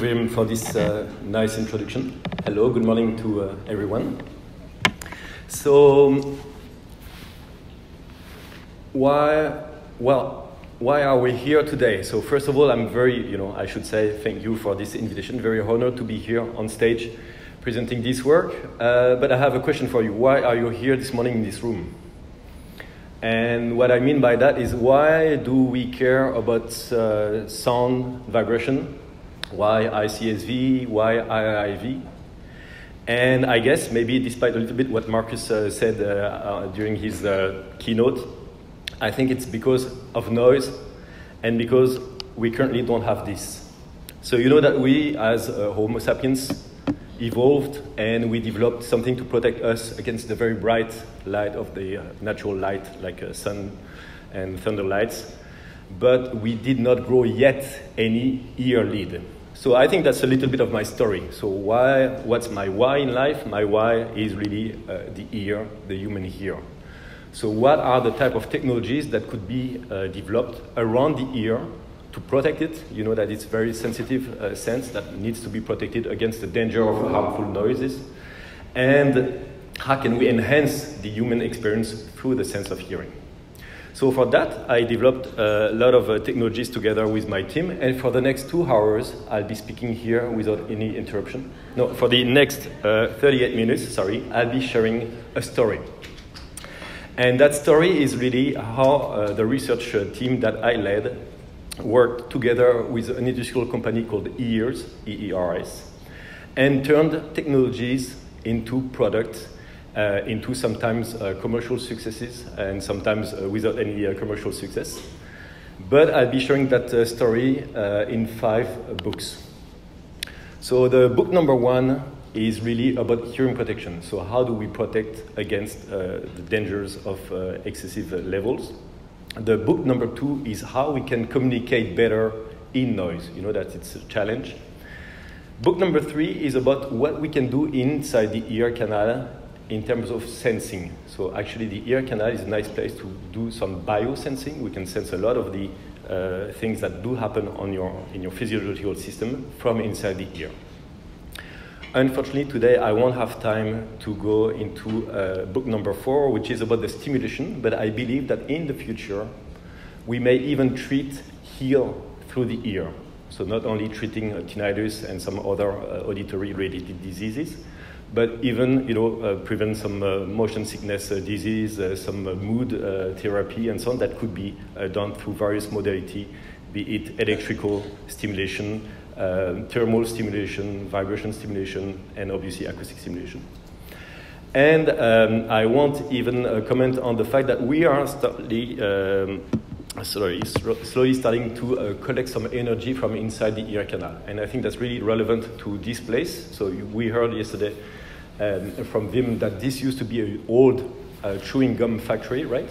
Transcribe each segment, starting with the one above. Wim for this nice introduction. Hello, good morning to everyone. So, why are we here today? So first of all, I'm very, I should say thank you for this invitation. Very honored to be here on stage presenting this work. But I have a question for you. Why are you here this morning in this room? And what I mean by that is, why do we care about sound vibration? Why ICSV? Why IIV? And I guess maybe despite a little bit what Marcus said during his keynote, I think it's because of noise and because we currently don't have this. So you know that we as Homo sapiens evolved and we developed something to protect us against the very bright light of the natural light, like sun and thunder lights. But we did not grow yet any ear lead. So I think that's a little bit of my story. So what's my why in life? My why is really the ear, the human ear. So what are the type of technologies that could be developed around the ear to protect it? You know that it's very sensitive sense that needs to be protected against the danger of harmful noises. And how can we enhance the human experience through the sense of hearing? So for that, I developed a lot of technologies together with my team. And for the next 2 hours, I'll be speaking here without any interruption. No, for the next 38 minutes, sorry, I'll be sharing a story. And that story is really how the research team that I led worked together with an industrial company called EERS, E-E-R-S, and turned technologies into products, into sometimes commercial successes and sometimes without any commercial success. But I'll be sharing that story in 5 books. So the book number 1 is really about hearing protection. So how do we protect against the dangers of excessive levels? The book number 2 is how we can communicate better in noise. You know that it's a challenge. Book number 3 is about what we can do inside the ear canal in terms of sensing. So actually the ear canal is a nice place to do some biosensing. We can sense a lot of the things that do happen on in your physiological system from inside the ear. Unfortunately, today I won't have time to go into book number 4, which is about the stimulation, but I believe that in the future, we may even treat heal through the ear. So not only treating tinnitus and some other auditory-related diseases, but even prevent some motion sickness disease, some mood therapy and so on that could be done through various modalities, be it electrical stimulation, thermal stimulation, vibration stimulation, and obviously acoustic stimulation. And I won't even comment on the fact that we are slowly starting to collect some energy from inside the ear canal. And I think that's really relevant to this place. So we heard yesterday from Wim that this used to be an old chewing gum factory, right?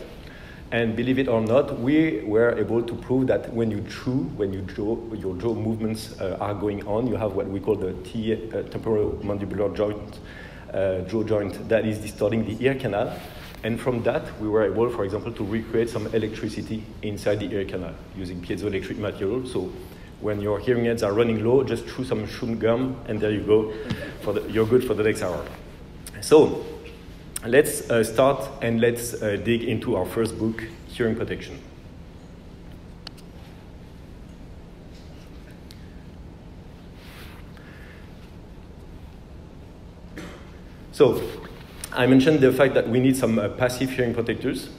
And believe it or not, we were able to prove that when you chew, your jaw movements are going on, you have what we call the temporomandibular joint, jaw joint that is distorting the ear canal. And from that, we were able, for example, to recreate some electricity inside the ear canal using piezoelectric material. So when your hearing aids are running low, just chew some chewing gum, and there you go. You're good for the next hour. So let's start and let's dig into our first book, Hearing Protection. So I mentioned the fact that we need some passive hearing protectors.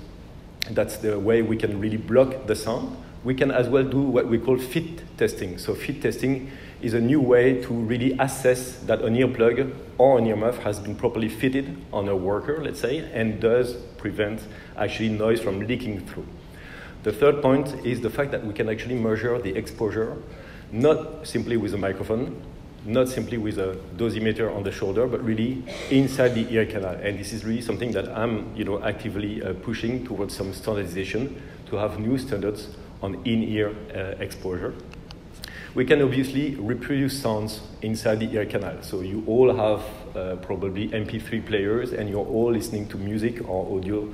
That's the way we can really block the sound. We can as well do what we call fit testing. So fit testing is a new way to really assess that an earplug or an earmuff has been properly fitted on a worker, let's say, and does prevent actually noise from leaking through. The third point is the fact that we can actually measure the exposure, not simply with a microphone, not simply with a dosimeter on the shoulder, but really inside the ear canal. And this is really something that I'm actively pushing towards some standardization to have new standards on in-ear exposure. We can obviously reproduce sounds inside the ear canal. So you all have probably MP3 players and you're all listening to music or audio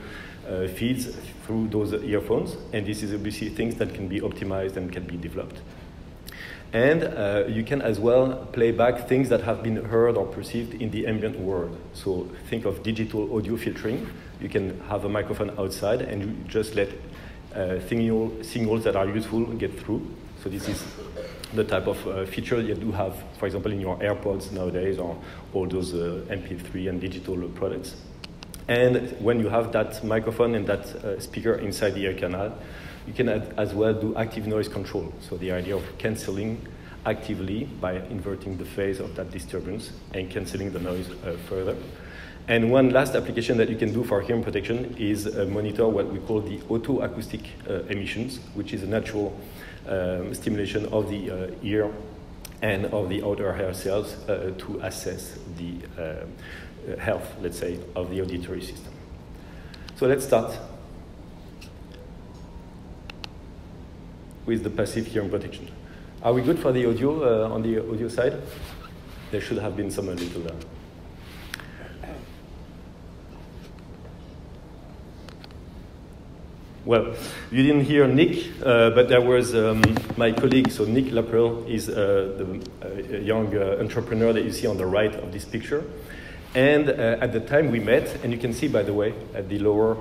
feeds through those earphones. And this is obviously things that can be optimized and can be developed. And you can as well play back things that have been heard or perceived in the ambient world. So think of digital audio filtering. You can have a microphone outside and you just let signals that are useful get through. So this is the type of feature you do have, for example, in your AirPods nowadays, or all those MP3 and digital products. And when you have that microphone and that speaker inside the ear canal, you can as well do active noise control. So the idea of canceling actively by inverting the phase of that disturbance and canceling the noise further. And one last application that you can do for hearing protection is monitor what we call the autoacoustic emissions, which is a natural stimulation of the ear and of the outer hair cells to assess the health, let's say, of the auditory system. So let's start with the passive hearing protection. Are we good for the audio on the audio side? There should have been some little. Well, you didn't hear Nick, but there was my colleague. So Nick Laperle is the young entrepreneur that you see on the right of this picture. And at the time we met, and you can see, by the way, at the lower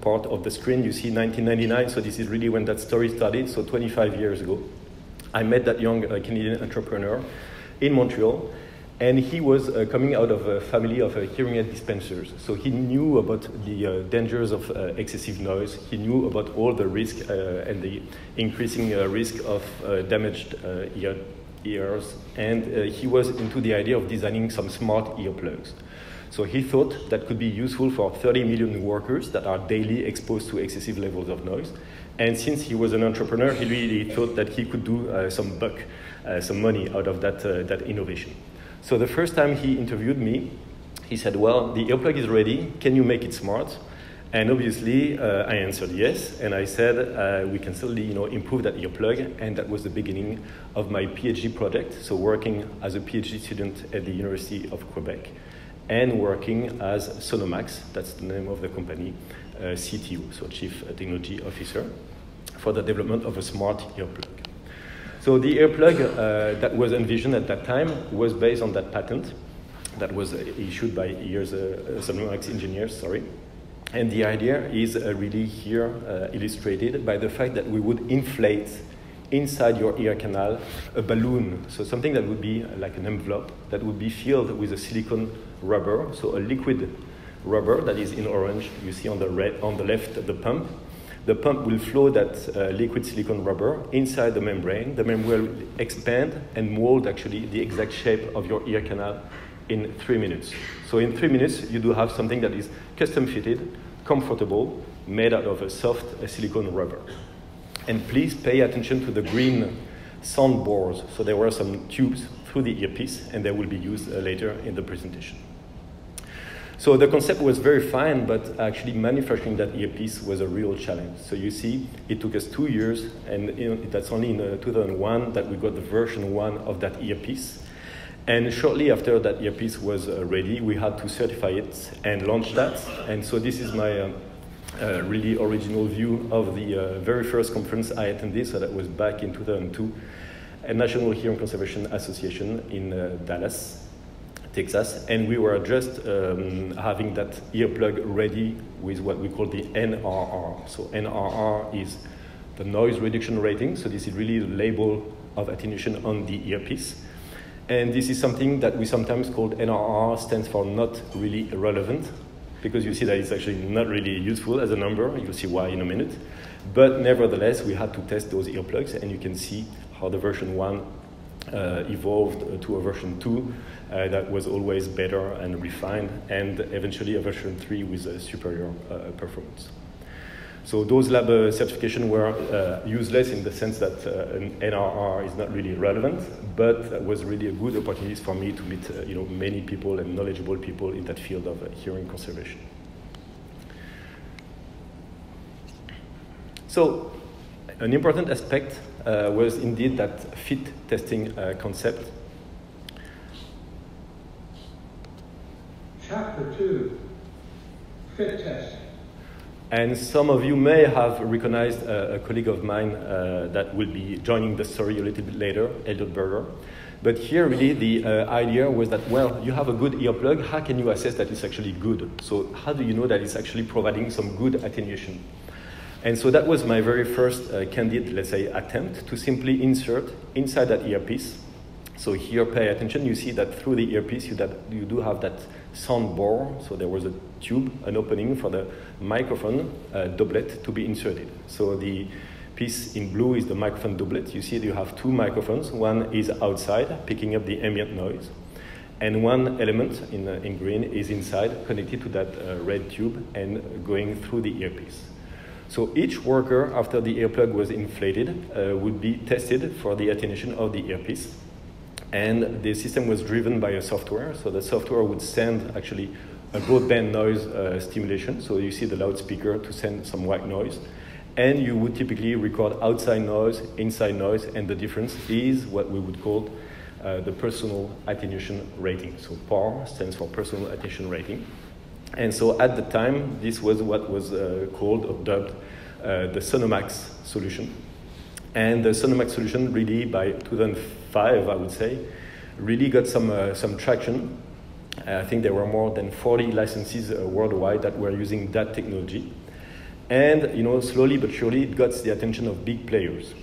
part of the screen, you see 1999. So this is really when that story started. So 25 years ago, I met that young Canadian entrepreneur in Montreal. And he was coming out of a family of hearing aid dispensers. So he knew about the dangers of excessive noise. He knew about all the risk and the increasing risk of damaged ears. And he was into the idea of designing some smart earplugs. So he thought that could be useful for 30 million workers that are daily exposed to excessive levels of noise. And since he was an entrepreneur, he really thought that he could do some buck, some money out of that, that innovation. So the first time he interviewed me, he said, well, the earplug is ready. Can you make it smart? And obviously, I answered yes. And I said, we can certainly improve that earplug. And that was the beginning of my PhD project. So working as a PhD student at the University of Quebec and working as Sonomax, that's the name of the company, CTO, so Chief Technology Officer, for the development of a smart earplug. So the earplug that was envisioned at that time was based on that patent that was issued by Sonomax engineers, sorry. And the idea is really here illustrated by the fact that we would inflate inside your ear canal a balloon. So something that would be like an envelope that would be filled with a silicone rubber, so a liquid rubber that is in orange. You see on the, on the left of the pump. The pump will flow that liquid silicone rubber inside the membrane. The membrane will expand and mold actually the exact shape of your ear canal in 3 minutes. So in 3 minutes, you do have something that is custom fitted, comfortable, made out of a soft silicone rubber. And please pay attention to the green sound bores. So there were some tubes through the earpiece, and they will be used later in the presentation. So the concept was very fine, but actually manufacturing that earpiece was a real challenge. So you see, it took us 2 years, and that's only in 2001 that we got the version 1 of that earpiece. And shortly after that earpiece was ready, we had to certify it and launch that. And so this is my really original view of the very first conference I attended. So that was back in 2002 at National Hearing Conservation Association in Dallas, Texas, and we were just having that earplug ready with what we call the NRR. So NRR is the noise reduction rating. So this is really the label of attenuation on the earpiece. And this is something that we sometimes called NRR, stands for not really relevant, because you see that it's actually not really useful as a number. You'll see why in a minute. But nevertheless, we had to test those earplugs, and you can see how the version 1 evolved to a version 2 that was always better and refined, and eventually a version 3 with a superior performance. So those lab certifications were useless in the sense that an NRR is not really relevant, but that was really a good opportunity for me to meet many people and knowledgeable people in that field of hearing conservation. So an important aspect was indeed that fit testing concept. Chapter 2, fit testing. And some of you may have recognized a colleague of mine that will be joining the story a little bit later, Elliot Berger. But here, really, the idea was that, well, you have a good earplug. How can you assess that it's actually good? So how do you know that it's actually providing some good attenuation? And so that was my very first candid, let's say, attempt to simply insert inside that earpiece. So here, pay attention. You see that through the earpiece, you do have that sound bore. So there was a tube, an opening for the microphone doublet to be inserted. So the piece in blue is the microphone doublet. You see that you have two microphones. One is outside, picking up the ambient noise. And one element in green is inside, connected to that red tube and going through the earpiece. So each worker, after the earplug was inflated, would be tested for the attenuation of the earpiece. And the system was driven by a software. So the software would send actually a broadband noise stimulation. So you see the loudspeaker to send some white noise. And you would typically record outside noise, inside noise, and the difference is what we would call the personal attenuation rating. So PAR stands for personal attenuation rating. And so at the time, this was what was called or dubbed the Sonomax solution. And the Sonomax solution really by 2005, I would say, really got some traction. I think there were more than 40 licenses worldwide that were using that technology. And, you know, slowly but surely it got the attention of big players.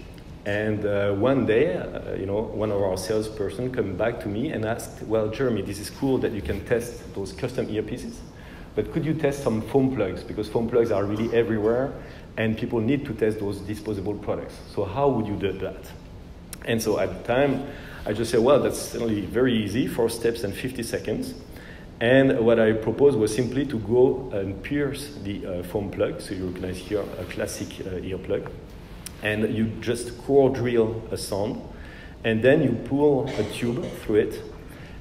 And one day, you know, one of our salesperson came back to me and asked, well, Jeremy, this is cool that you can test those custom earpieces, but could you test some foam plugs? Because foam plugs are really everywhere and people need to test those disposable products. So how would you do that? And so at the time, I just said, well, that's certainly very easy, 4 steps and 50 seconds. And what I proposed was simply to go and pierce the foam plug. So you recognize here a classic earplug. And you just core drill a sound. And then you pull a tube through it.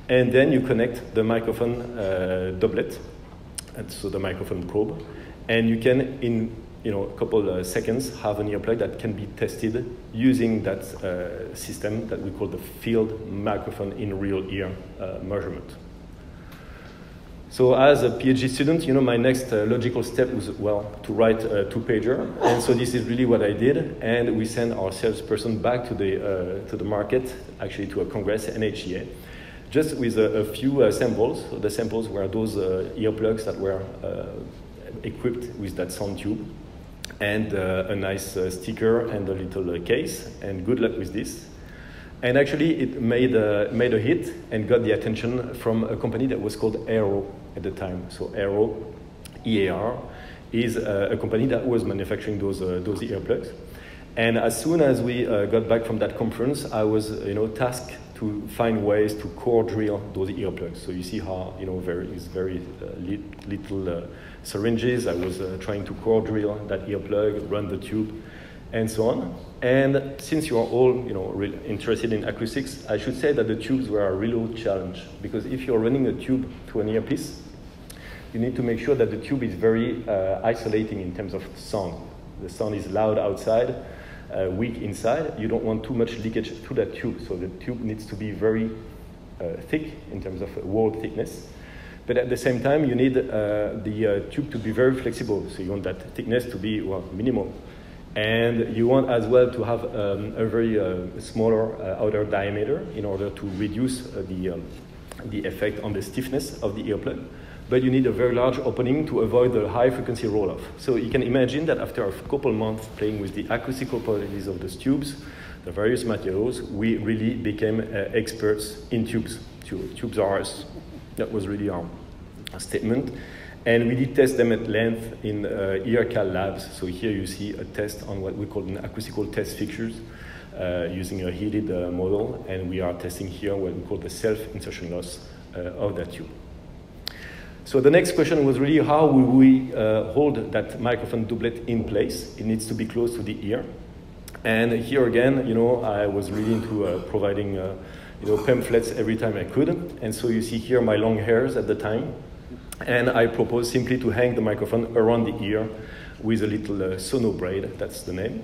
And then you connect the microphone doublet, and so the microphone probe. And you can, in a couple of seconds, have an earplug that can be tested using that system that we call the field microphone in real ear measurement. So as a PhD student, you know, my next logical step was, well, to write a 2-pager. And so this is really what I did. And we sent our salesperson back to the market, actually to a congress, NHEA, just with a few samples. So the samples were those earplugs that were equipped with that sound tube and a nice sticker and a little case. And good luck with this. And actually, it made a hit and got the attention from a company that was called Aero at the time. So Aero, EAR, is a company that was manufacturing those earplugs. And as soon as we got back from that conference, I was tasked to find ways to core drill those earplugs. So you see how very little syringes. I was trying to core drill that earplug, run the tube, and so on. And since you are all really interested in acoustics, I should say that the tubes were a real challenge, because if you're running a tube to an earpiece, you need to make sure that the tube is very isolating in terms of sound. The sound is loud outside, weak inside. You don't want too much leakage through that tube, so the tube needs to be very thick in terms of wall thickness. But at the same time, you need the tube to be very flexible, so you want that thickness to be, well, minimal. And you want as well to have a very smaller outer diameter in order to reduce the effect on the stiffness of the earplug. But you need a very large opening to avoid the high frequency roll-off. So you can imagine that after a couple months playing with the acoustical properties of those tubes, the various materials, we really became experts in tubes. Tubes are us. That was really our statement. And we did test them at length in EERCAL labs. So here you see a test on what we call an acoustical test fixtures using a heated model. And we are testing here what we call the self-insertion loss of that tube. So the next question was really, how will we hold that microphone doublet in place? It needs to be close to the ear. And here again, I was really into providing pamphlets every time I could. And so you see here my long hairs at the time. And I propose simply to hang the microphone around the ear with a little sono braid, that's the name.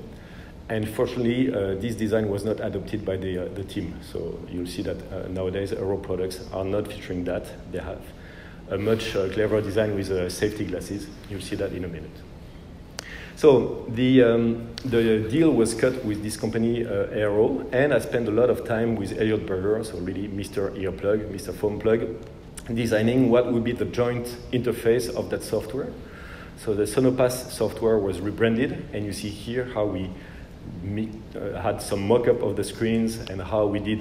And fortunately, this design was not adopted by the team. So you'll see that nowadays, Aero products are not featuring that. They have a much cleverer design with safety glasses. You'll see that in a minute. So the deal was cut with this company, Aero, and I spent a lot of time with Elliot Berger, so really Mr. Earplug, Mr. Foam Plug, designing what would be the joint interface of that software. So the Sonopass software was rebranded, and you see here how we had some mock-up of the screens and how we did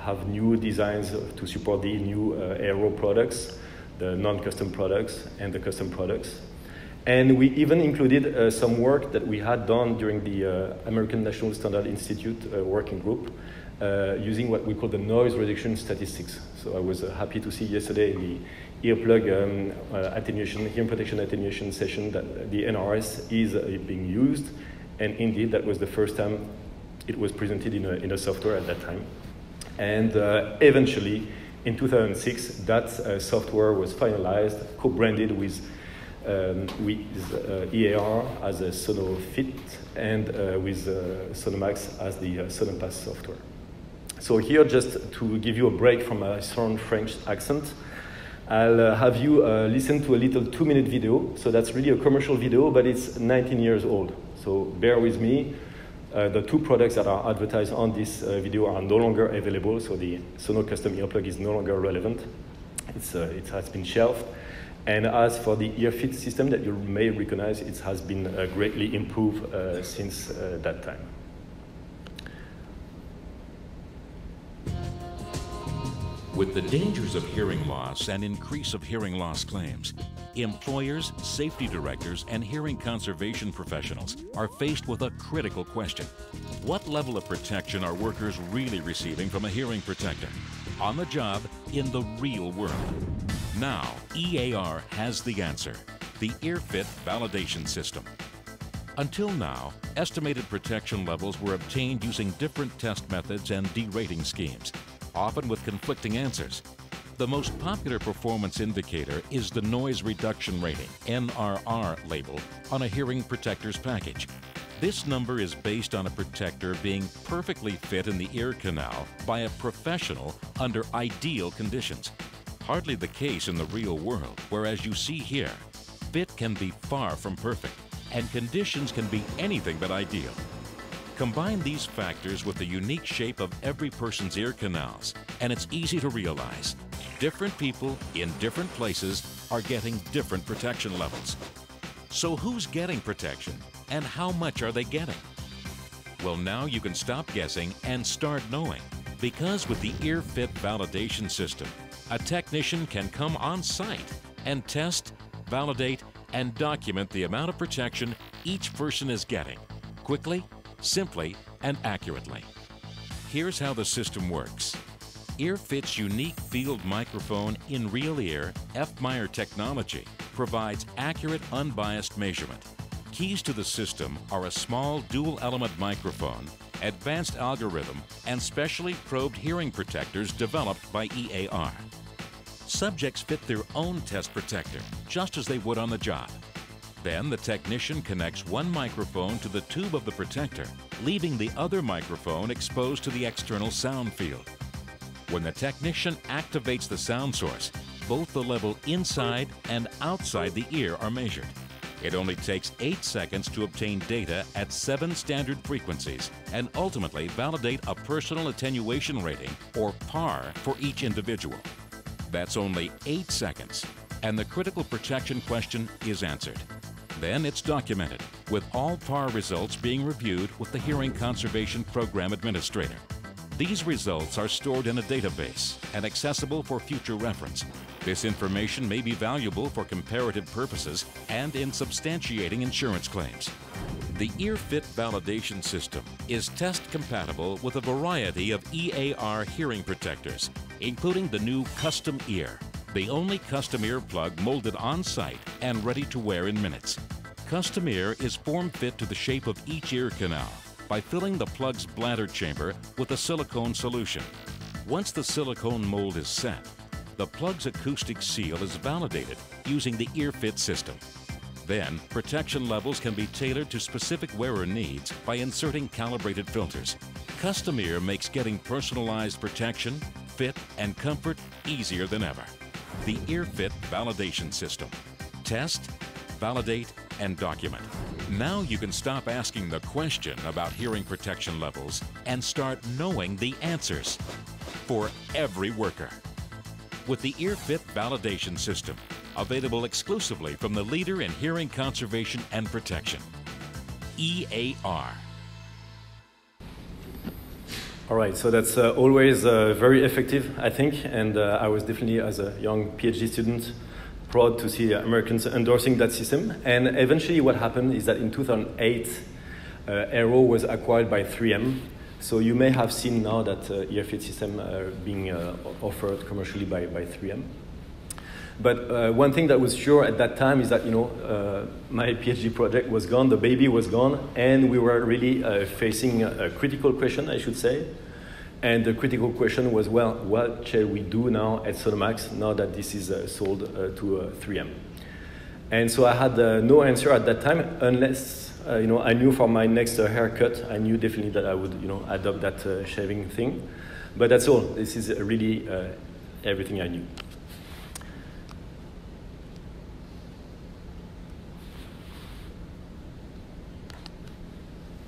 have new designs to support the new Aero products, the non-custom products and the custom products. And we even included some work that we had done during the American National Standard Institute working group using what we call the noise reduction statistics. So I was happy to see yesterday in the earplug attenuation, hearing protection attenuation session that the NRS is being used. And indeed, that was the first time it was presented in a software at that time. And eventually, in 2006, that software was finalized, co-branded with EAR as a SonoFit and with Sonomax as the Sonopass software. So here, just to give you a break from my strong French accent, I'll have you listen to a little 2-minute video. So that's really a commercial video, but it's 19 years old. So bear with me. The two products that are advertised on this video are no longer available. So the Sono Custom Earplug is no longer relevant. It has been shelved. And as for the EarFit system that you may recognize, it has been greatly improved since that time. With the dangers of hearing loss and increase of hearing loss claims, employers, safety directors, and hearing conservation professionals are faced with a critical question. What level of protection are workers really receiving from a hearing protector? On the job, in the real world. Now, EAR has the answer, the EarFit validation system. Until now, estimated protection levels were obtained using different test methods and derating schemes, often with conflicting answers. The most popular performance indicator is the noise reduction rating, NRR label, on a hearing protector's package. This number is based on a protector being perfectly fit in the ear canal by a professional under ideal conditions. Hardly the case in the real world, where, as you see here, fit can be far from perfect, and conditions can be anything but ideal. Combine these factors with the unique shape of every person's ear canals, and it's easy to realize different people in different places are getting different protection levels. So who's getting protection, and how much are they getting? Well, now you can stop guessing and start knowing, because with the EarFit validation system, a technician can come on site and test, validate, and document the amount of protection each person is getting, quickly, simply, and accurately. Here's how the system works. EarFit's unique field microphone in real ear fMRI technology provides accurate, unbiased measurement. Keys to the system are a small dual-element microphone, advanced algorithm, and specially probed hearing protectors developed by EAR. Subjects fit their own test protector, just as they would on the job. Then the technician connects one microphone to the tube of the protector, leaving the other microphone exposed to the external sound field. When the technician activates the sound source, both the level inside and outside the ear are measured. It only takes 8 seconds to obtain data at 7 standard frequencies and ultimately validate a personal attenuation rating, or PAR, for each individual. That's only 8 seconds, and the critical protection question is answered. Then it's documented, with all PAR results being reviewed with the Hearing Conservation Program Administrator. These results are stored in a database and accessible for future reference. This information may be valuable for comparative purposes and in substantiating insurance claims. The EarFit validation system is test compatible with a variety of EAR hearing protectors, including the new Custom Ear, the only custom earplug molded on-site and ready to wear in minutes. Custom Ear is form-fit to the shape of each ear canal by filling the plug's bladder chamber with a silicone solution. Once the silicone mold is set, the plug's acoustic seal is validated using the EarFit system. Then, protection levels can be tailored to specific wearer needs by inserting calibrated filters. Custom Ear makes getting personalized protection, fit, and comfort easier than ever. The EarFit validation system. Test, validate, and document. Now you can stop asking the question about hearing protection levels and start knowing the answers for every worker. With the EARFit validation system, available exclusively from the leader in hearing conservation and protection, EAR. All right, so that's always very effective, I think, and I was definitely, as a young PhD student, proud to see Americans endorsing that system. And eventually what happened is that in 2008, Aero was acquired by 3M. So you may have seen now that EARFit system being offered commercially by 3M. But one thing that was sure at that time is that, you know, my PhD project was gone, the baby was gone, and we were really facing a critical question, I should say. And the critical question was, well, what shall we do now at Sonomax now that this is sold to 3M? And so I had no answer at that time, unless, you know, I knew for my next haircut, I knew definitely that I would, you know, adopt that shaving thing. But that's all. This is really everything I knew.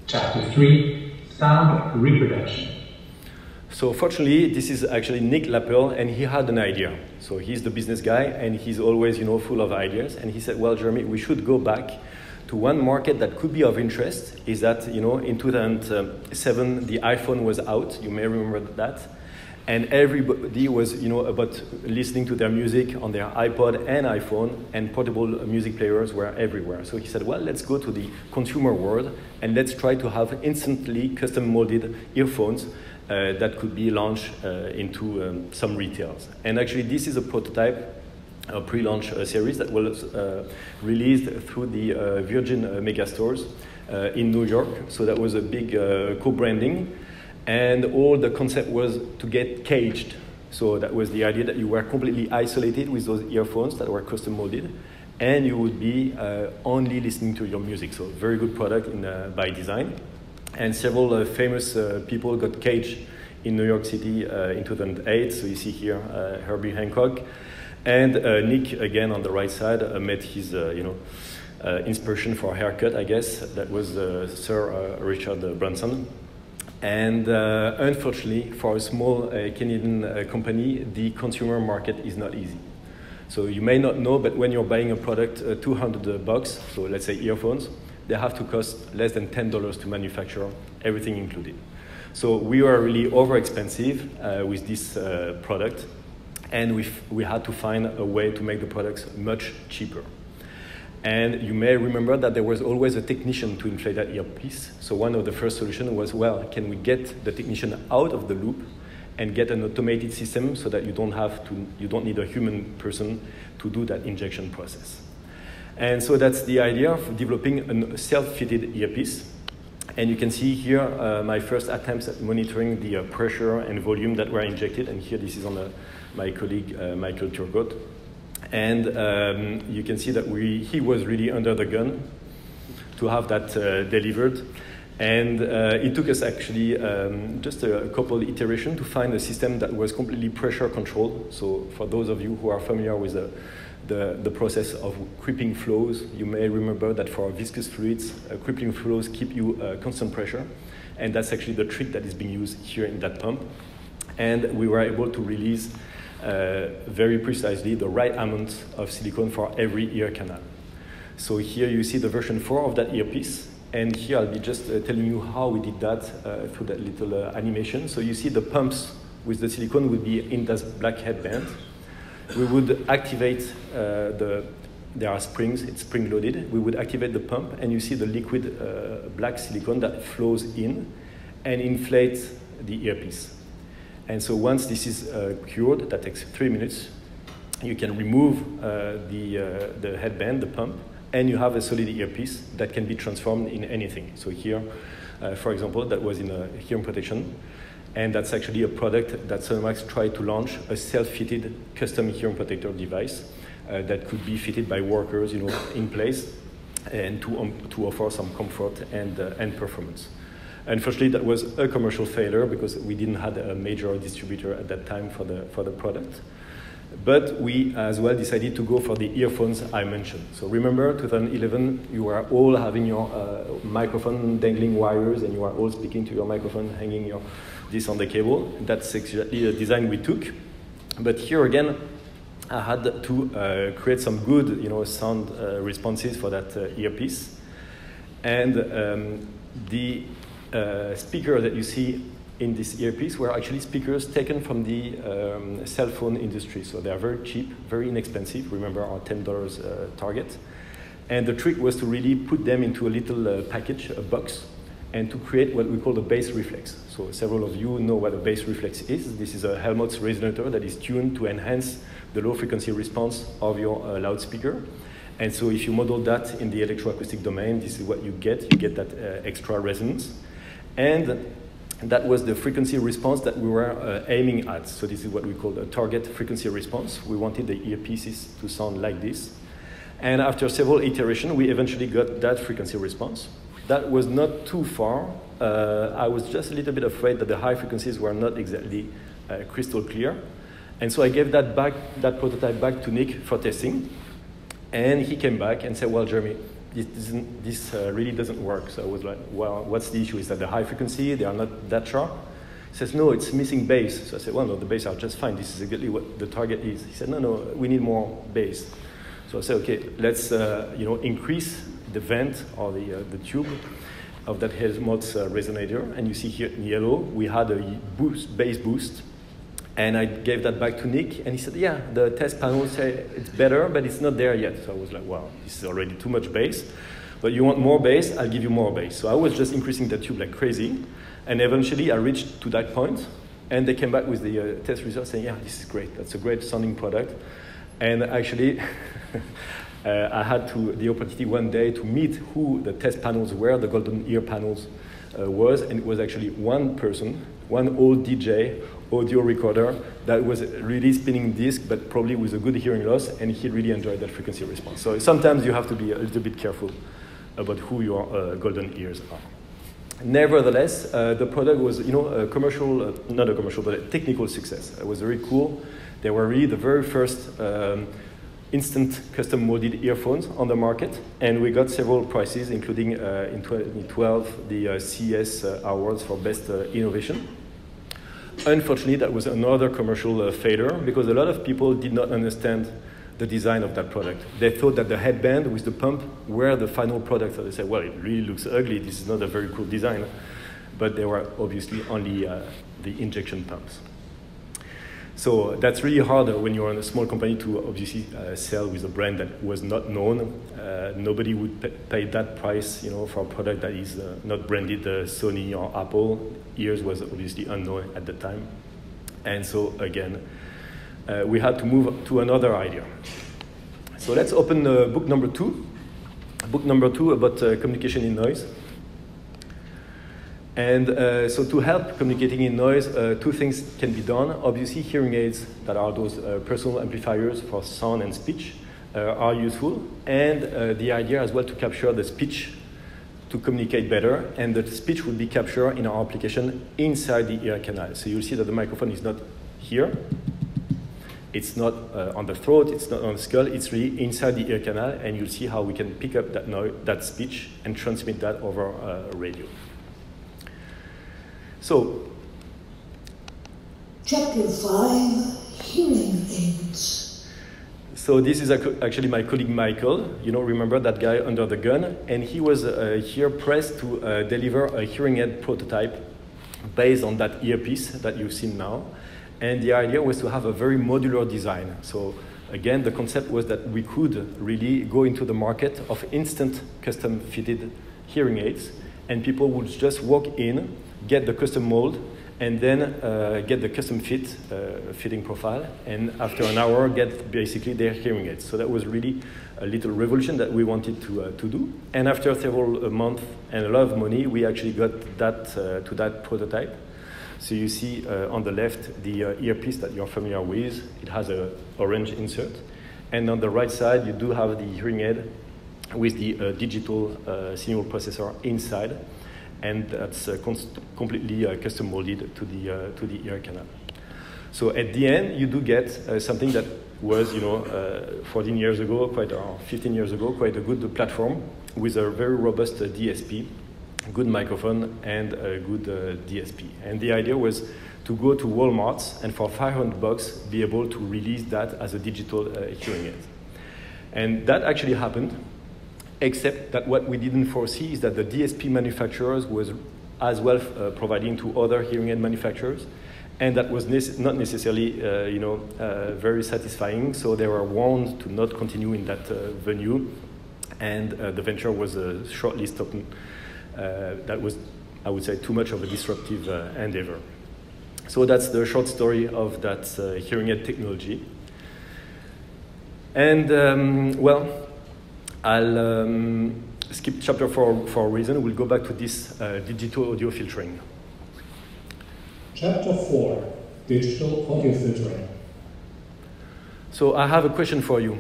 Chapter 3, Sound Reproduction. So fortunately, this is actually Nick Laperle, and he had an idea. So he's the business guy, and he's always, you know, full of ideas. And he said, well, Jeremy, we should go back to one market that could be of interest, is that, you know, in 2007, the iPhone was out. You may remember that. And everybody was, you know, about listening to their music on their iPod and iPhone, and portable music players were everywhere. So he said, well, let's go to the consumer world and let's try to have instantly custom molded earphones that could be launched into some retails. And actually this is a prototype, a pre-launch series that was released through the Virgin megastores in New York. So that was a big co-branding. And all the concept was to get caged. So that was the idea that you were completely isolated with those earphones that were custom molded, and you would be only listening to your music. So very good product in, by design. And several famous people got caged in New York City in 2008. So you see here Herbie Hancock. And Nick, again, on the right side, met his, you know, inspiration for a haircut, I guess. That was Sir Richard Branson. And unfortunately, for a small Canadian company, the consumer market is not easy. So you may not know, but when you're buying a product, $200, so let's say earphones, they have to cost less than $10 to manufacture, everything included. So we were really overexpensive with this product, and we had to find a way to make the products much cheaper. And you may remember that there was always a technician to inflate that earpiece. So one of the first solutions was, well, can we get the technician out of the loop and get an automated system so that you don't have to, you don't need a human person to do that injection process. And so that's the idea of developing a self-fitted earpiece. And you can see here my first attempts at monitoring the pressure and volume that were injected. And here this is on my colleague, Michael Turgot. And you can see that he was really under the gun to have that delivered. And it took us actually just a couple iterations to find a system that was completely pressure controlled. So for those of you who are familiar with the process of creeping flows, you may remember that for viscous fluids, creeping flows keep you constant pressure. And that's actually the trick that is being used here in that pump. And we were able to release very precisely the right amount of silicone for every ear canal. So here you see the version 4 of that earpiece, and here I'll be just telling you how we did that through that little animation. So you see the pumps with the silicone would be in this black headband. We would activate there are springs, it's spring loaded. We would activate the pump, and you see the liquid black silicone that flows in and inflates the earpiece. And so once this is cured, that takes 3 minutes, you can remove the headband, the pump, and you have a solid earpiece that can be transformed in anything. So here, for example, that was in hearing protection. And that's actually a product that Sonomax tried to launch, a self-fitted custom hearing protector device that could be fitted by workers, you know, in place, and to offer some comfort and performance. Unfortunately, that was a commercial failure because we didn't have a major distributor at that time for the product. But we as well decided to go for the earphones I mentioned. So remember, 2011, you were all having your microphone dangling wires, and you are all speaking to your microphone, hanging your this on the cable. That's exactly the design we took. But here again, I had to create some good, sound responses for that earpiece. And the speaker that you see in this earpiece were actually speakers taken from the cell phone industry. So they are very cheap, very inexpensive. Remember our $10 target. And the trick was to really put them into a little package, a box, and to create what we call the bass reflex. So several of you know what a bass reflex is. This is a Helmholtz resonator that is tuned to enhance the low frequency response of your loudspeaker. And so if you model that in the electroacoustic domain, this is what you get. You get that extra resonance. And that was the frequency response that we were aiming at. So this is what we call a target frequency response. We wanted the earpieces to sound like this. And after several iterations, we eventually got that frequency response. That was not too far. I was just a little bit afraid that the high frequencies were not exactly crystal clear. And so I gave that prototype back to Nick for testing. And he came back and said, well, Jeremy, this really doesn't work. So I was like, well, what's the issue? Is that the high frequency? They are not that sharp? He says, no, it's missing bass. So I said, well, no, the bass are just fine. This is exactly what the target is. He said, no, we need more bass. So I said, okay, let's increase the vent or the tube of that Helmholtz resonator. And you see here in yellow, we had a bass boost. And I gave that back to Nick, and he said, yeah, the test panel say it's better, but it's not there yet. So I was like, wow, this is already too much bass. But you want more bass, I'll give you more bass. So I was just increasing the tube like crazy. And eventually I reached to that point, and they came back with the test results saying, yeah, this is great. That's a great sounding product. And actually, I had the opportunity one day to meet who the test panels were, the golden ear panels was. And it was actually one person, one old DJ, audio recorder that was really spinning disc, but probably with a good hearing loss, and he really enjoyed that frequency response. So sometimes you have to be a little bit careful about who your golden ears are. Nevertheless, the product was, not a commercial, but a technical success. It was very cool. They were really the very first instant custom molded earphones on the market, and we got several prizes, including in 2012, the CES awards for best innovation. Unfortunately, that was another commercial failure because a lot of people did not understand the design of that product. They thought that the headband with the pump were the final product. So they said, well, it really looks ugly. This is not a very cool design. But they were obviously only the injection pumps. So that's really harder when you're in a small company to obviously sell with a brand that was not known. Nobody would pay that price, for a product that is not branded Sony or Apple. EERS was obviously unknown at the time. And so again, we had to move to another idea. So let's open book number two. Book number two about communication in noise. And so to help communicating in noise, two things can be done. Obviously, hearing aids that are those personal amplifiers for sound and speech are useful. And the idea as well to capture the speech to communicate better. And the speech would be captured in our application inside the ear canal. So you'll see that the microphone is not here. It's not on the throat. It's not on the skull. It's really inside the ear canal. And you'll see how we can pick up that noise, that speech, and transmit that over radio. So, Chapter 5, Hearing Aids. So this is actually my colleague Michael. Remember that guy under the gun? And he was here pressed to deliver a hearing aid prototype based on that earpiece that you've seen now. And the idea was to have a very modular design. So again, the concept was that we could really go into the market of instant custom fitted hearing aids. And people would just walk in, get the custom mold, and then get the custom fit, fitting profile, and after an hour get basically their hearing aids. So that was really a little revolution that we wanted to do. And after several months and a lot of money, we actually got that to that prototype. So you see on the left the earpiece that you're familiar with. It has an orange insert. And on the right side, you do have the hearing aid with the digital signal processor inside. And that's completely custom molded to the ear canal. So at the end, you do get something that was, 14 years ago, 15 years ago, quite a good platform with a very robust DSP, good microphone, and a good DSP. And the idea was to go to Walmart and for $500 be able to release that as a digital hearing aid. And that actually happened, except that what we didn't foresee is that the DSP manufacturers was as well providing to other hearing aid manufacturers. And that was not necessarily very satisfying. So they were warned to not continue in that venue. And the venture was shortly stopped. That was, I would say, too much of a disruptive endeavor. So that's the short story of that hearing aid technology. And, I'll skip chapter 4 for a reason. We'll go back to this digital audio filtering. Chapter 4, digital audio filtering. So I have a question for you.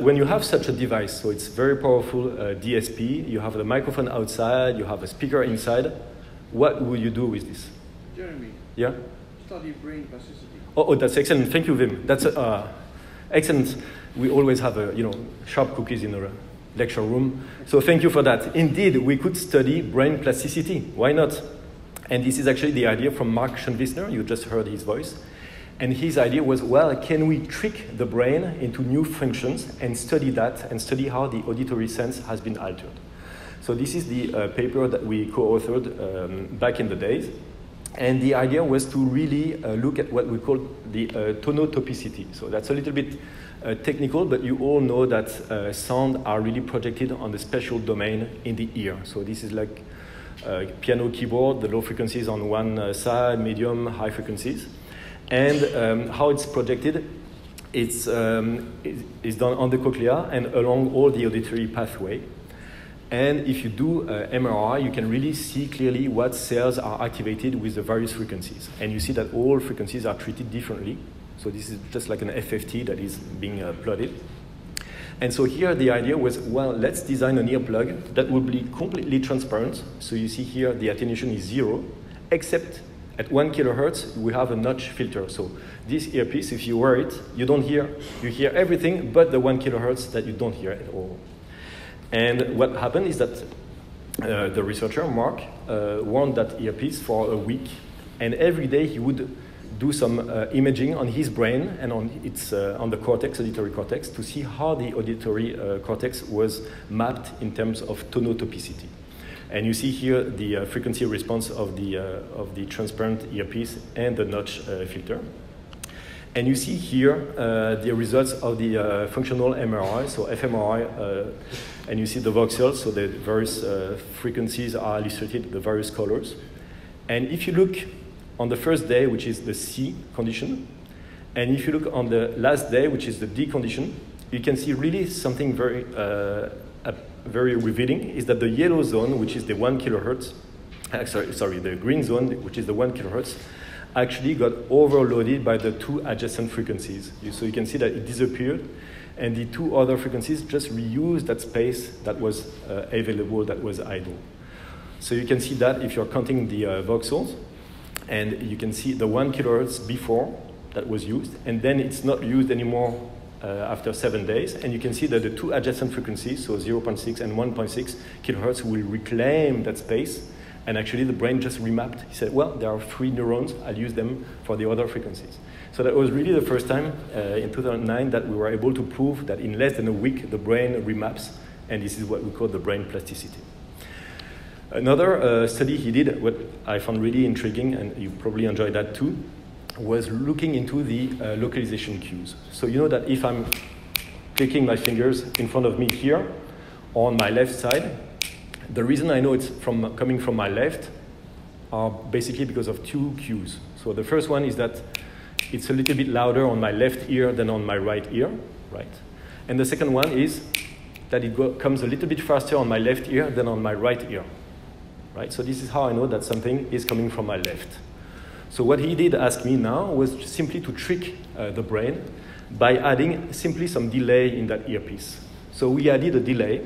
When you have such a device, so it's very powerful DSP, you have the microphone outside, you have a speaker inside, what will you do with this? Jeremy. Yeah? Study brain plasticity. Oh, that's excellent. Thank you, Wim. That's excellent. We always have sharp cookies in the lecture room. So thank you for that. Indeed, we could study brain plasticity. Why not? And this is actually the idea from Mark Schoenvisner. You just heard his voice. And his idea was, well, can we trick the brain into new functions and study that and study how the auditory sense has been altered? So this is the paper that we co-authored back in the days. And the idea was to really look at what we call the tonotopicity. So that's a little bit technical, but you all know that sound are really projected on the spatial domain in the ear. So this is like piano keyboard, the low frequencies on one side, medium, high frequencies. And how it's projected, it's is done on the cochlea and along all the auditory pathway. And if you do MRI, you can really see clearly what cells are activated with the various frequencies. And you see that all frequencies are treated differently. So this is just like an FFT that is being plotted. And so here the idea was, well, let's design an earplug that will be completely transparent. So you see here the attenuation is zero, except at 1 kilohertz, we have a notch filter. So this earpiece, if you wear it, you hear everything but the 1 kilohertz that you don't hear at all. And what happened is that the researcher, Mark, wore that earpiece for a week. And every day he would do some imaging on his brain and on the cortex, auditory cortex, to see how the auditory cortex was mapped in terms of tonotopicity. And you see here the frequency response of the transparent earpiece and the notch filter. And you see here the results of the functional MRI, so fMRI, and you see the voxels, so the various frequencies are illustrated, the various colors. And if you look on the first day, which is the C condition, and if you look on the last day, which is the D condition, you can see really something very revealing, is that the yellow zone, which is the 1 kilohertz, sorry, the green zone, which is the 1 kilohertz, actually got overloaded by the two adjacent frequencies. So you can see that it disappeared, and the two other frequencies just reused that space that was available, that was idle. So you can see that if you're counting the voxels, and you can see the 1 kilohertz before that was used, and then it's not used anymore after 7 days. And you can see that the two adjacent frequencies, so 0.6 and 1.6 kilohertz, will reclaim that space. And actually, the brain just remapped. He said, well, there are 3 neurons. I'll use them for the other frequencies. So that was really the first time in 2009 that we were able to prove that in less than a week, the brain remaps. And this is what we call the brain plasticity. Another study he did, what I found really intriguing, and you probably enjoyed that too, was looking into the localization cues. So you know that if I'm clicking my fingers in front of me here on my left side, the reason I know it's coming from my left are basically because of 2 cues. So the first one is that it's a little bit louder on my left ear than on my right ear, right? And the second one is that it comes a little bit faster on my left ear than on my right ear, right? So this is how I know that something is coming from my left. So what he did ask me now was simply to trick the brain by adding simply some delay in that earpiece. So we added a delay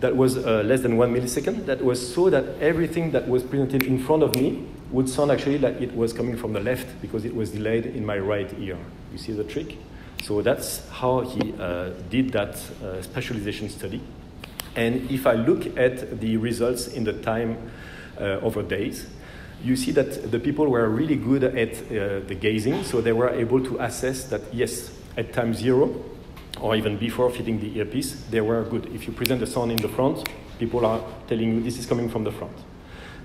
that was less than 1 millisecond. That was so that everything that was presented in front of me would sound actually like it was coming from the left because it was delayed in my right ear. You see the trick? So that's how he did that specialization study. And if I look at the results in the time over days, you see that the people were really good at the gazing, so they were able to assess that, yes, at time zero, or even before fitting the earpiece, they were good. If you present the sound in the front, people are telling you this is coming from the front.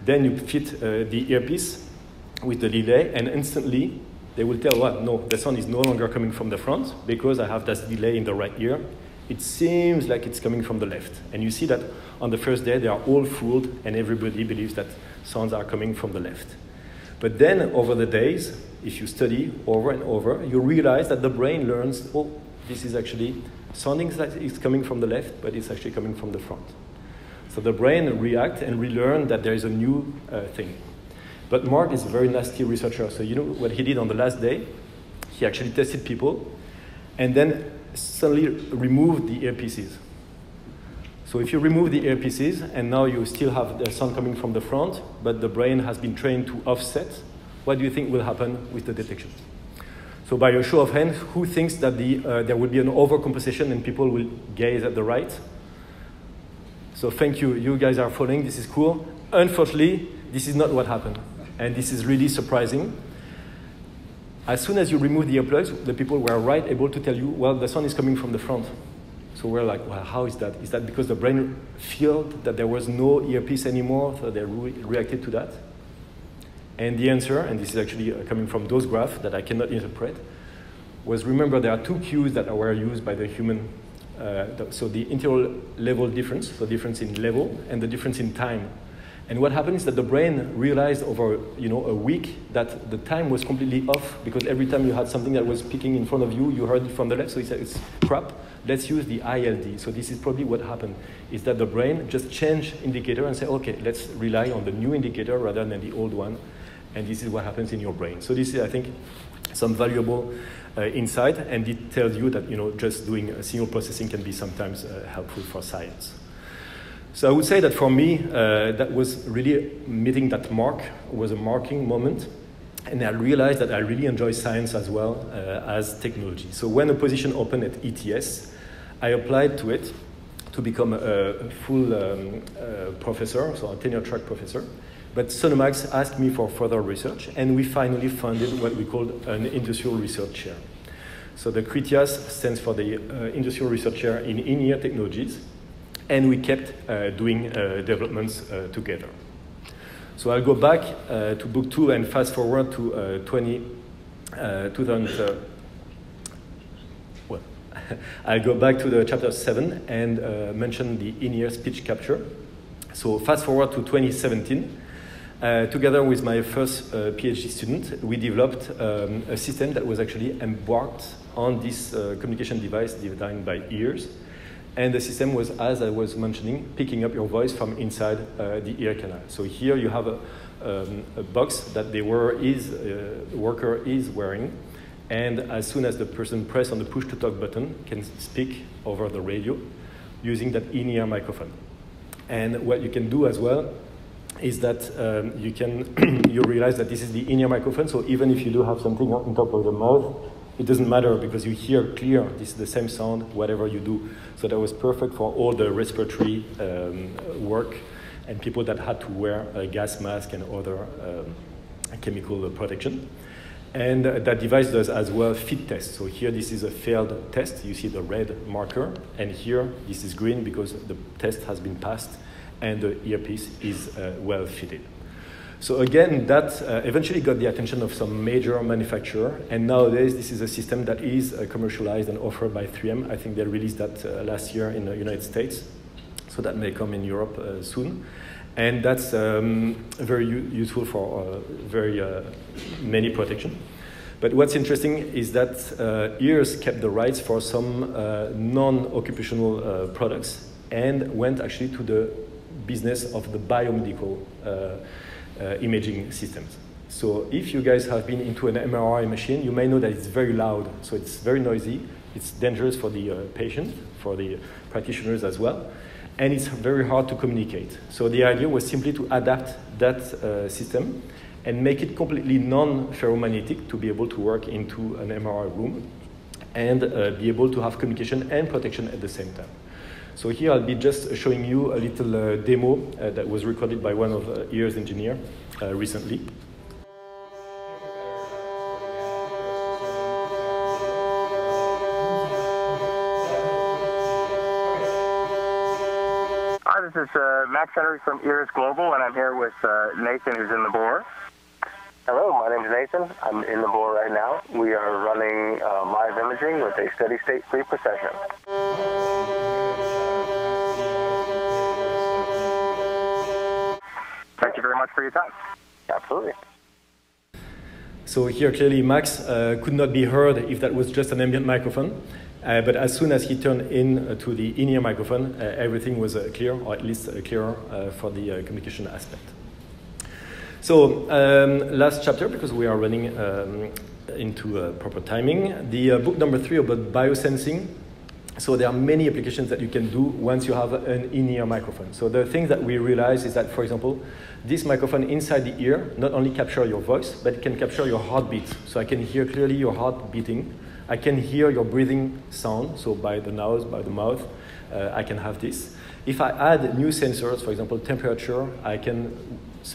Then you fit the earpiece with the delay, and instantly they will tell, well, no, the sound is no longer coming from the front because I have that delay in the right ear. It seems like it's coming from the left. And you see that on the first day, they are all fooled, and everybody believes that sounds are coming from the left. But then over the days, if you study over and over, you realize that the brain learns, oh, this is actually sounding like it's coming from the left, but it's actually coming from the front. So the brain reacts and relearns that there is a new thing. But Mark is a very nasty researcher. So you know what he did on the last day? He actually tested people and then suddenly removed the earpieces. So if you remove the earpieces and now you still have the sound coming from the front, but the brain has been trained to offset, what do you think will happen with the detection? So by a show of hands, who thinks that there will be an overcompensation and people will gaze at the right? So thank you, you guys are following, this is cool. Unfortunately, this is not what happened. And this is really surprising. As soon as you remove the earplugs, the people were right able to tell you, well, the sound is coming from the front. So we're like, well, how is that? Is that because the brain felt that there was no earpiece anymore, so they reacted to that? And the answer, and this is actually coming from those graphs that I cannot interpret, was remember there are two cues that were used by the human. So the interval level difference, so difference in level, and the difference in time. And what happened is that the brain realized over a week that the time was completely off because every time you had something that was peeking in front of you, you heard it from the left, so he said, it's crap, let's use the ILD. So this is probably what happened, is that the brain just changed indicator and said, okay, let's rely on the new indicator rather than the old one. And this is what happens in your brain. So this is, I think, some valuable insight, and it tells you that just doing a signal processing can be sometimes helpful for science. So I would say that for me, that was really meeting that mark, was a marking moment. And I realized that I really enjoy science as well as technology. So when a position opened at ETS, I applied to it to become a full professor, so a tenure-track professor. But Sonomax asked me for further research, and we finally funded what we called an industrial research chair. So the CRITIAS stands for the Industrial Research Chair in In-Ear Technologies. And we kept doing developments together. So I'll go back to book two and fast forward to I'll go back to the chapter 7 and mention the in-ear speech capture. So fast forward to 2017. Together with my first PhD student, we developed a system that was actually embarked on this communication device designed by EERS. And the system was, as I was mentioning, picking up your voice from inside the ear canal. So here you have a box that the worker is wearing. And as soon as the person presses on the push-to-talk button, can speak over the radio using that in-ear microphone. And what you can do as well is that you realize that this is the in-ear microphone. So even if you do have something on top of the mouth, it doesn't matter because you hear clear, this is the same sound, whatever you do. So that was perfect for all the respiratory work and people that had to wear a gas mask and other chemical protection. And that device does as well fit tests. So here this is a failed test. You see the red marker. And here this is green because the test has been passed and the earpiece is well fitted. So again, that eventually got the attention of some major manufacturer. And nowadays, this is a system that is commercialized and offered by 3M. I think they released that last year in the United States. So that may come in Europe soon. And that's very useful for very many protection. But what's interesting is that EERS kept the rights for some non-occupational products and went actually to the business of the biomedical imaging systems. So if you guys have been into an MRI machine, you may know that it's very loud. So it's very noisy. It's dangerous for the patient, for the practitioners as well. And it's very hard to communicate. So the idea was simply to adapt that system and make it completely non-ferromagnetic to be able to work into an MRI room and be able to have communication and protection at the same time. So here I'll be just showing you a little demo that was recorded by one of EERS engineers recently. Hi, this is Max Henry from EERS Global, and I'm here with Nathan, who's in the bore. Hello, my name is Nathan. I'm in the bore right now. We are running live imaging with a steady state free precession. Thank you very much for your time. Absolutely. So here clearly Max could not be heard if that was just an ambient microphone, but as soon as he turned in to the in-ear microphone, everything was clear, or at least clearer for the communication aspect. So last chapter, because we are running into proper timing, the book number 3 about biosensing. So there are many applications that you can do once you have an in-ear microphone. So the thing that we realize is that, for example, this microphone inside the ear not only captures your voice, but it can capture your heartbeat. So I can hear clearly your heart beating. I can hear your breathing sound, so by the nose, by the mouth, I can have this. If I add new sensors, for example, temperature, I can...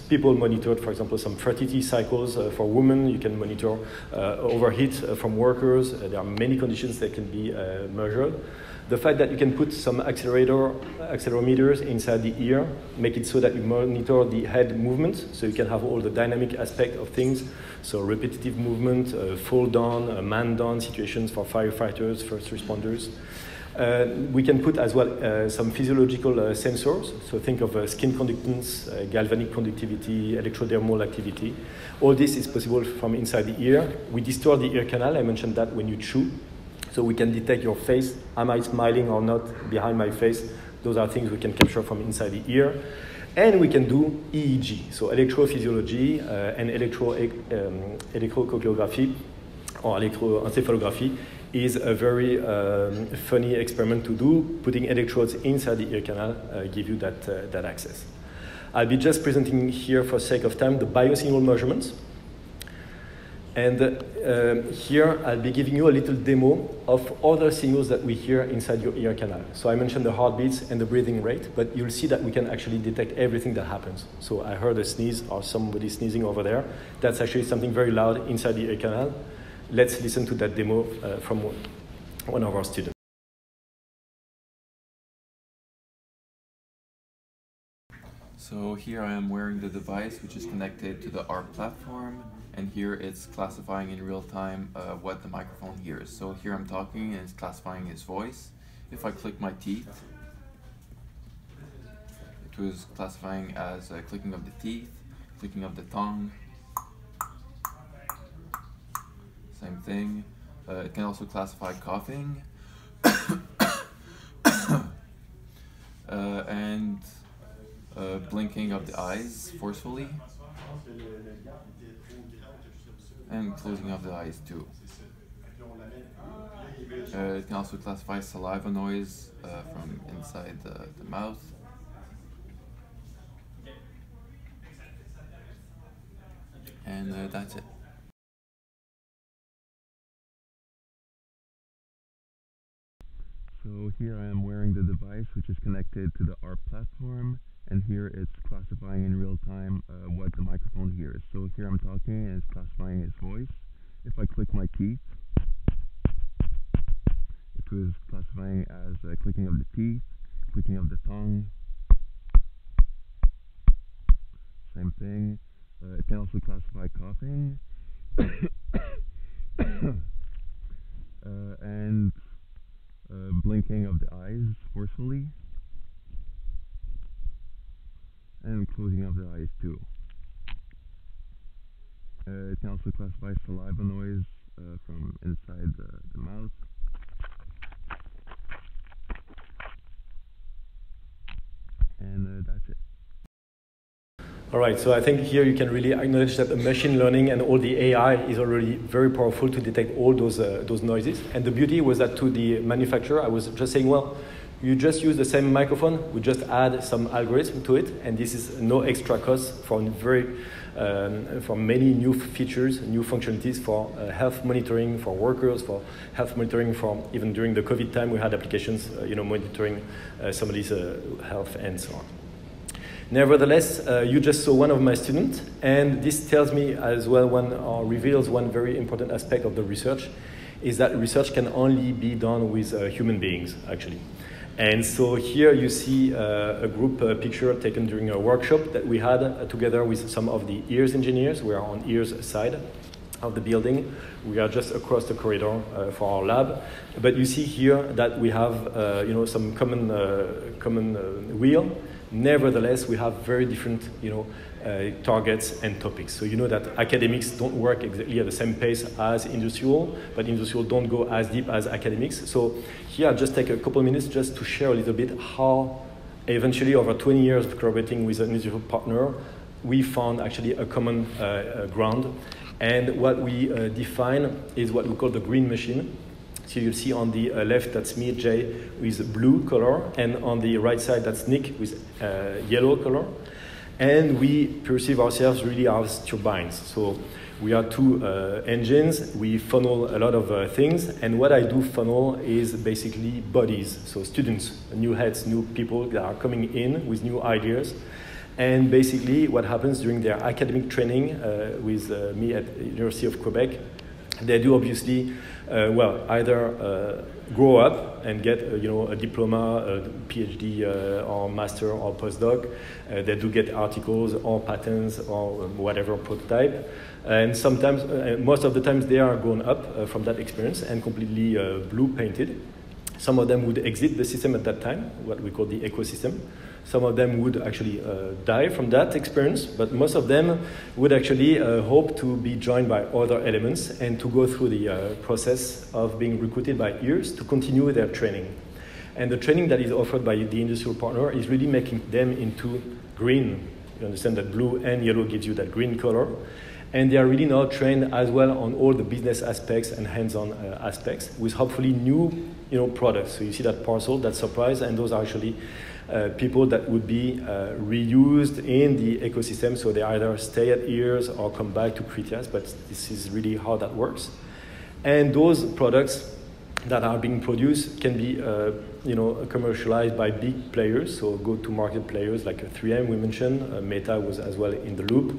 People monitored, for example, some fertility cycles for women. You can monitor overheat from workers. There are many conditions that can be measured. The fact that you can put some accelerometers inside the ear, make it so that you monitor the head movement, so you can have all the dynamic aspect of things, so repetitive movement, fall down, man down situations for firefighters, first responders. We can put as well some physiological sensors, so think of skin conductance, galvanic conductivity, electrodermal activity. All this is possible from inside the ear. We distort the ear canal, I mentioned that when you chew, so we can detect your face, am I smiling or not behind my face. Those are things we can capture from inside the ear. And we can do EEG, so electrophysiology and electrocochleography or electroencephalography. Is a very funny experiment to do. Putting electrodes inside the ear canal give you that, that access. I'll be just presenting here for sake of time the biosignal measurements. And here I'll be giving you a little demo of other signals that we hear inside your ear canal. So I mentioned the heartbeats and the breathing rate, but you'll see that we can actually detect everything that happens. So I heard a sneeze or somebody sneezing over there. That's actually something very loud inside the ear canal. Let's listen to that demo from one of our students. So here I am wearing the device, which is connected to the ARP platform, and here it's classifying in real time what the microphone hears. So here I'm talking and it's classifying his voice. If I click my teeth, it was classifying as clicking of the teeth, clicking of the tongue. Same thing. It can also classify coughing and blinking of the eyes forcefully and closing of the eyes too. It can also classify saliva noise from inside the mouth. And that's it. So here I am wearing the device, which is connected to the ARP platform, and here it's classifying in real time what the microphone hears. So here I'm talking and it's classifying his voice. If I click my teeth, it was classifying as clicking of the teeth, clicking of the tongue. Same thing. It can also classify coughing. And blinking of the eyes forcefully and closing of the eyes too. It can also classify saliva noise from inside the mouth. And that's it. All right, so I think here you can really acknowledge that the machine learning and all the AI is already very powerful to detect all those noises. And the beauty was that to the manufacturer, I was just saying, well, you just use the same microphone, we just add some algorithm to it, and this is no extra cost for a very for many new features, new functionalities for health monitoring for workers, for health monitoring for even during the COVID time, we had applications, monitoring somebody's health and so on. Nevertheless, you just saw one of my students, and this tells me as well one, or reveals one very important aspect of the research, is that research can only be done with human beings, actually. And so here you see a group picture taken during a workshop that we had together with some of the EERS engineers. We are on EERS side of the building. We are just across the corridor for our lab. But you see here that we have some common, wheel. Nevertheless, we have very different, targets and topics. So you know that academics don't work exactly at the same pace as industrial, but industrial don't go as deep as academics. So here, I'll just take a couple of minutes just to share a little bit how eventually over 20 years of collaborating with an industrial partner, we found actually a common ground. And what we define is what we call the green machine. So you'll see on the left, that's me, Jay, with blue color. And on the right side, that's Nick with yellow color. And we perceive ourselves really as turbines. So we are two engines. We funnel a lot of things. And what I do funnel is basically bodies. So students, new heads, new people that are coming in with new ideas. And basically what happens during their academic training with me at the University of Quebec, they do obviously, either grow up and get, a diploma, a PhD or master or postdoc. They do get articles or patents or whatever prototype. And sometimes, most of the times, they are grown up from that experience and completely blue painted. Some of them would exit the system at that time, what we call the ecosystem. Some of them would actually die from that experience, but most of them would actually hope to be joined by other elements and to go through the process of being recruited by EERS to continue their training. And the training that is offered by the industrial partner is really making them into green. You understand that blue and yellow gives you that green color. And they are really now trained as well on all the business aspects and hands-on aspects with hopefully new products. So you see that parcel, that surprise, and those are actually people that would be reused in the ecosystem. So they either stay at EERS or come back to CRITIAS, but this is really how that works. And those products that are being produced can be commercialized by big players, so go-to-market players like 3M we mentioned, Meta was as well in the loop,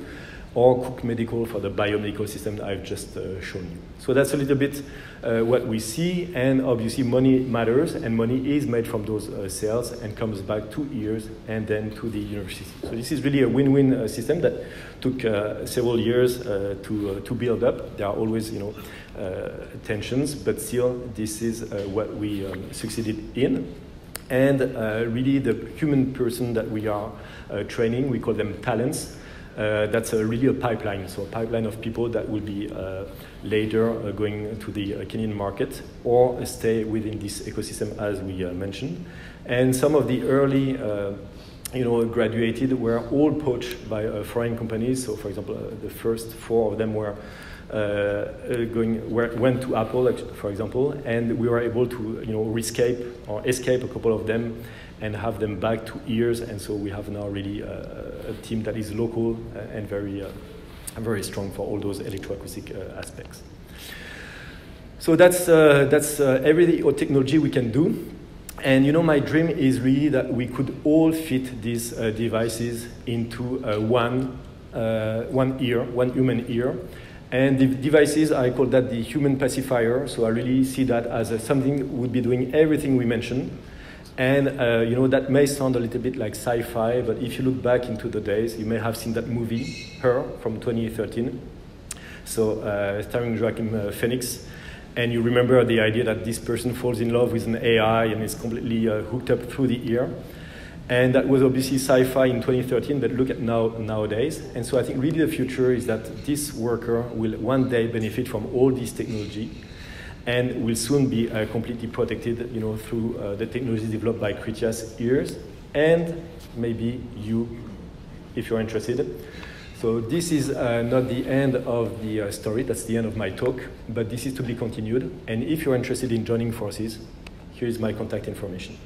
or Cook Medical for the biomedical system that I've just shown you. So that's a little bit what we see, and obviously money matters, and money is made from those sales and comes back to EERS and then to the university. So this is really a win-win system that took several years to build up. There are always tensions, but still this is what we succeeded in. And really the human person that we are training, we call them talents. That's really a pipeline, so a pipeline of people that will be later going to the Canadian market or stay within this ecosystem as we mentioned. And some of the early graduated were all poached by foreign companies. So for example, the first 4 of them were went to Apple, for example, and we were able to escape a couple of them and have them back to EERS, and so we have now really a team that is local and very, very strong for all those electroacoustic aspects. So that's everything or technology we can do, and my dream is really that we could all fit these devices into one ear, one human ear. And the devices, I call that the human pacifier. So I really see that as something would be doing everything we mentioned. And that may sound a little bit like sci-fi, but if you look back into the days, you may have seen that movie, Her, from 2013. So starring Joaquin Phoenix. And you remember the idea that this person falls in love with an AI and is completely hooked up through the ear. And that was obviously sci-fi in 2013, but look at nowadays. And so I think really the future is that this worker will one day benefit from all this technology and will soon be completely protected through the technology developed by CRITIAS EERS, and maybe you, if you're interested. So this is not the end of the story, that's the end of my talk, but this is to be continued. And if you're interested in joining forces, here is my contact information.